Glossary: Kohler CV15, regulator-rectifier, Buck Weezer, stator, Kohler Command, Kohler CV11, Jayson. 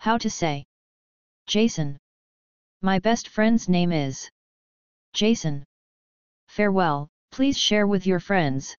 How to say. Jayson. My best friend's name is Jayson. Farewell, please share with your friends.